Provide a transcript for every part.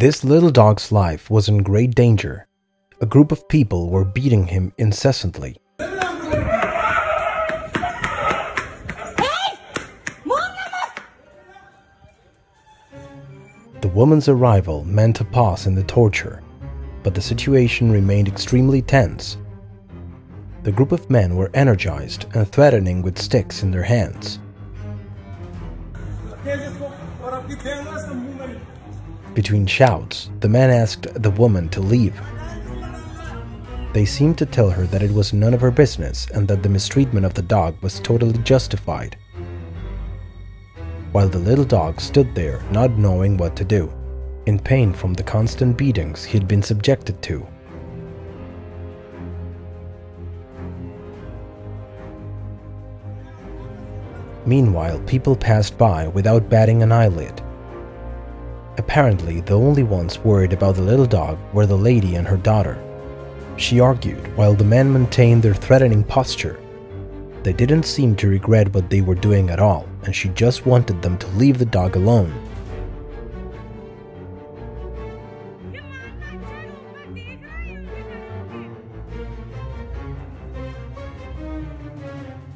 This little dog's life was in great danger. A group of people were beating him incessantly. The woman's arrival meant a pause in the torture, but the situation remained extremely tense. The group of men were energized and threatening with sticks in their hands. Between shouts, the man asked the woman to leave. They seemed to tell her that it was none of her business and that the mistreatment of the dog was totally justified, while the little dog stood there not knowing what to do, in pain from the constant beatings he'd been subjected to. Meanwhile, people passed by without batting an eyelid. Apparently, the only ones worried about the little dog were the lady and her daughter. She argued while the men maintained their threatening posture. They didn't seem to regret what they were doing at all, and she just wanted them to leave the dog alone.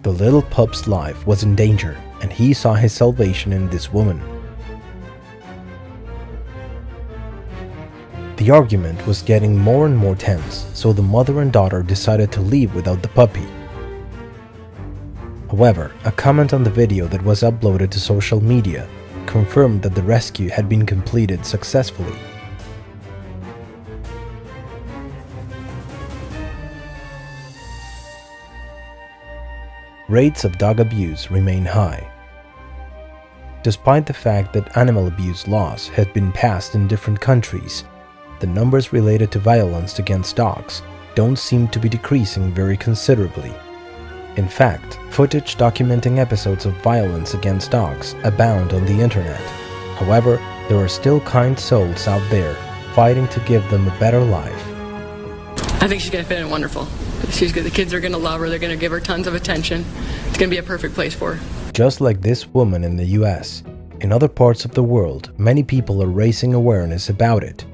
The little pup's life was in danger, and he saw his salvation in this woman. The argument was getting more and more tense, so the mother and daughter decided to leave without the puppy. However, a comment on the video that was uploaded to social media confirmed that the rescue had been completed successfully. Rates of dog abuse remain high. Despite the fact that animal abuse laws had been passed in different countries, the numbers related to violence against dogs don't seem to be decreasing very considerably. In fact, footage documenting episodes of violence against dogs abound on the internet. However, there are still kind souls out there fighting to give them a better life. I think she's gonna fit in wonderful. The kids are gonna love her, they're gonna give her tons of attention. It's gonna be a perfect place for her. Just like this woman in the US, in other parts of the world, many people are raising awareness about it.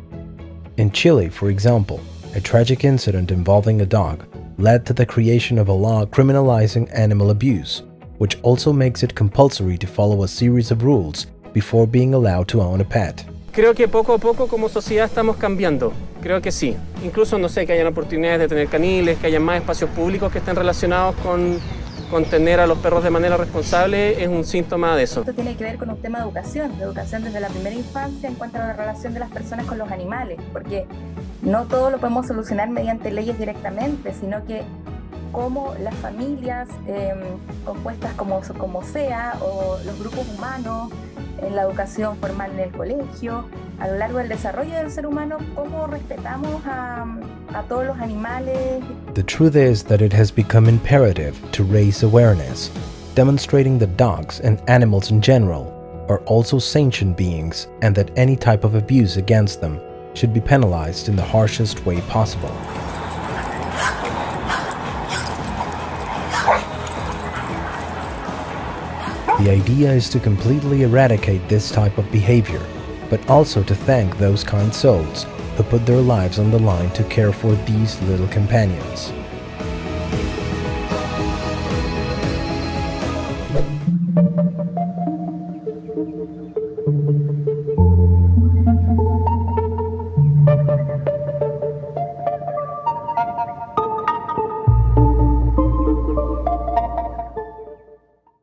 In Chile, for example, a tragic incident involving a dog led to the creation of a law criminalizing animal abuse, which also makes it compulsory to follow a series of rules before being allowed to own a pet. Creo que poco a poco como sociedad estamos cambiando. Creo que sí. Incluso no sé que hayan oportunidades de tener caniles, que hayan más espacios públicos que estén relacionados con tener a los perros de manera responsable es un síntoma de eso. Esto tiene que ver con un tema de educación desde la primera infancia en cuanto a la relación de las personas con los animales, porque no todo lo podemos solucionar mediante leyes directamente, sino que cómo las familias compuestas como sea, o los grupos humanos, en la educación formal en el colegio, a lo largo del desarrollo del ser humano, cómo respetamos a todos los animales. The truth is that it has become imperative to raise awareness, demonstrating that dogs and animals in general are also sentient beings and that any type of abuse against them should be penalized in the harshest way possible. The idea is to completely eradicate this type of behavior, but also to thank those kind souls who put their lives on the line to care for these little companions.